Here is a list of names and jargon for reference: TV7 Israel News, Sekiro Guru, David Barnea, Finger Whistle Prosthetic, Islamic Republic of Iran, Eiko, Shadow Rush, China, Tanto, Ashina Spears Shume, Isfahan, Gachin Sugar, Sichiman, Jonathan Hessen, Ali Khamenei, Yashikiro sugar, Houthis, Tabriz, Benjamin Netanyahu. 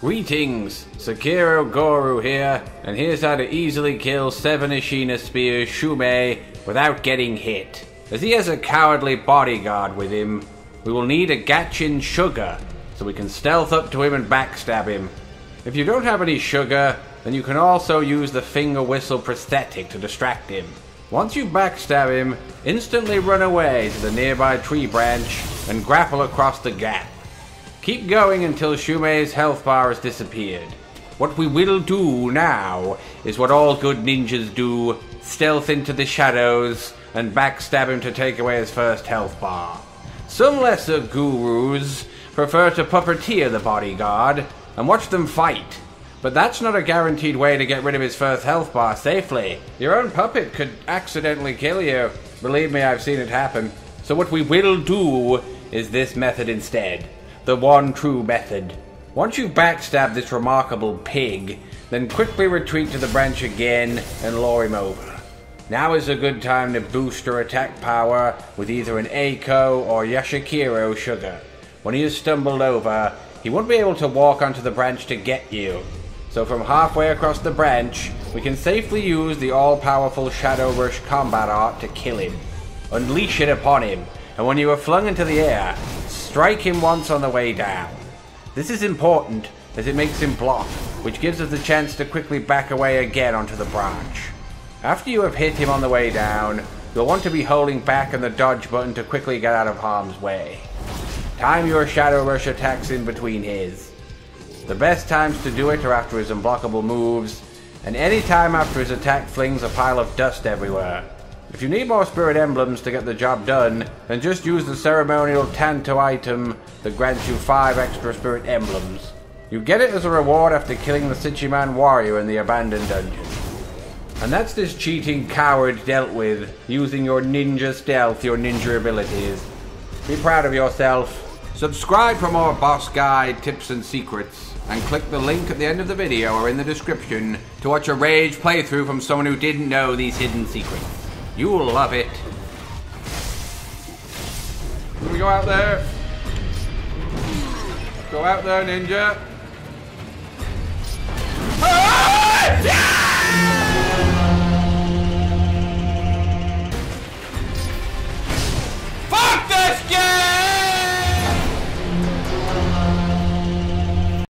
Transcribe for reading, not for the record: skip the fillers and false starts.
Greetings, Sekiro Guru here, and here's how to easily kill 7 Ashina Spears Shume without getting hit. As he has a cowardly bodyguard with him, we will need a Gachin Sugar, so we can stealth up to him and backstab him. If you don't have any sugar, then you can also use the Finger Whistle Prosthetic to distract him. Once you backstab him, instantly run away to the nearby tree branch and grapple across the gap. Keep going until Shume's health bar has disappeared. What we will do now is what all good ninjas do, stealth into the shadows and backstab him to take away his first health bar. Some lesser gurus prefer to puppeteer the bodyguard and watch them fight, but that's not a guaranteed way to get rid of his first health bar safely. Your own puppet could accidentally kill you. Believe me, I've seen it happen. So what we will do is this method instead. The one true method. Once you backstab this remarkable pig, then quickly retreat to the branch again and lure him over. Now is a good time to boost your attack power with either an Eiko or Yashikiro sugar. When he is stumbled over, he won't be able to walk onto the branch to get you. So from halfway across the branch, we can safely use the all-powerful Shadow Rush combat art to kill him. Unleash it upon him, and when you are flung into the air, strike him once on the way down. This is important as it makes him block, which gives us the chance to quickly back away again onto the branch. After you have hit him on the way down, you'll want to be holding back on the dodge button to quickly get out of harm's way. Time your Shadow Rush attacks in between his. The best times to do it are after his unblockable moves, and any time after his attack flings a pile of dust everywhere. If you need more spirit emblems to get the job done, then just use the ceremonial Tanto item that grants you 5 extra spirit emblems. You get it as a reward after killing the Sichiman warrior in the abandoned dungeon. And that's this cheating coward dealt with, using your ninja stealth, your ninja abilities. Be proud of yourself. Subscribe for more boss guide tips and secrets, and click the link at the end of the video or in the description to watch a rage playthrough from someone who didn't know these hidden secrets. You'll love it. Can we go out there? Go out there, ninja. Ah! Yeah!